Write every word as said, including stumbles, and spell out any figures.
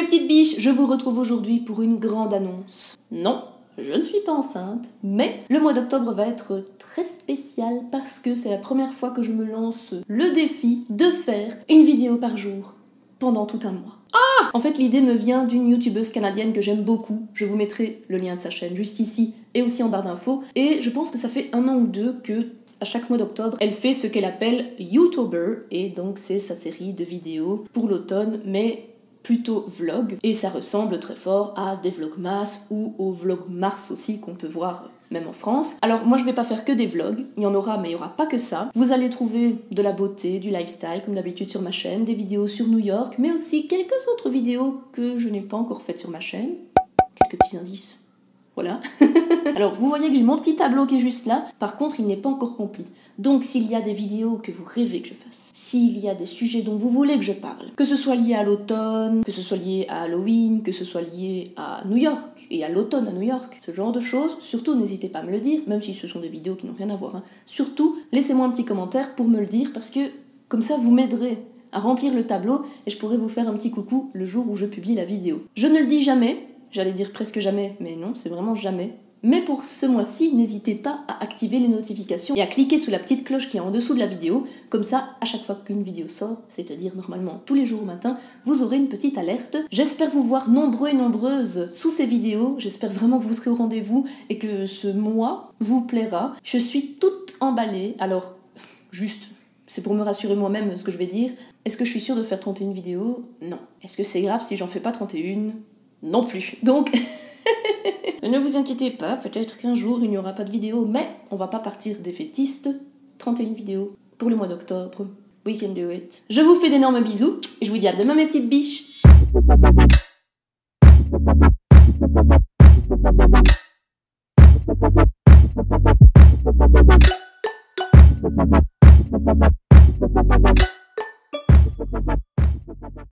mes petites biches, je vous retrouve aujourd'hui pour une grande annonce. Non, je ne suis pas enceinte, mais le mois d'octobre va être très spécial parce que c'est la première fois que je me lance le défi de faire une vidéo par jour pendant tout un mois. Ah! En fait, l'idée me vient d'une youtubeuse canadienne que j'aime beaucoup. Je vous mettrai le lien de sa chaîne juste ici et aussi en barre d'infos. Et je pense que ça fait un an ou deux que à chaque mois d'octobre, elle fait ce qu'elle appelle YouTuber, et donc c'est sa série de vidéos pour l'automne, mais plutôt vlog, et ça ressemble très fort à des vlogmas ou aux vlogmars aussi qu'on peut voir même en France. Alors moi je vais pas faire que des vlogs, il y en aura mais il y aura pas que ça. Vous allez trouver de la beauté, du lifestyle comme d'habitude sur ma chaîne, des vidéos sur New York, mais aussi quelques autres vidéos que je n'ai pas encore faites sur ma chaîne. Quelques petits indices, voilà. Alors vous voyez que j'ai mon petit tableau qui est juste là, par contre il n'est pas encore rempli. Donc s'il y a des vidéos que vous rêvez que je fasse, s'il y a des sujets dont vous voulez que je parle, que ce soit lié à l'automne, que ce soit lié à Halloween, que ce soit lié à New York, et à l'automne à New York, ce genre de choses, surtout n'hésitez pas à me le dire, même si ce sont des vidéos qui n'ont rien à voir, hein. Surtout laissez-moi un petit commentaire pour me le dire, parce que comme ça vous m'aiderez à remplir le tableau et je pourrai vous faire un petit coucou le jour où je publie la vidéo. Je ne le dis jamais, j'allais dire presque jamais, mais non, c'est vraiment jamais. Mais pour ce mois-ci, n'hésitez pas à activer les notifications et à cliquer sous la petite cloche qui est en dessous de la vidéo. Comme ça, à chaque fois qu'une vidéo sort, c'est-à-dire normalement tous les jours au matin, vous aurez une petite alerte. J'espère vous voir nombreux et nombreuses sous ces vidéos. J'espère vraiment que vous serez au rendez-vous et que ce mois vous plaira. Je suis toute emballée. Alors, juste, c'est pour me rassurer moi-même ce que je vais dire. Est-ce que je suis sûre de faire trente et une vidéos? Non. Est-ce que c'est grave si j'en fais pas trente et une? Non plus. Donc... Ne vous inquiétez pas, peut-être qu'un jour il n'y aura pas de vidéo, mais on va pas partir défaitiste. trente et une vidéos pour le mois d'octobre. We can do it. Je vous fais d'énormes bisous et je vous dis à demain mes petites biches.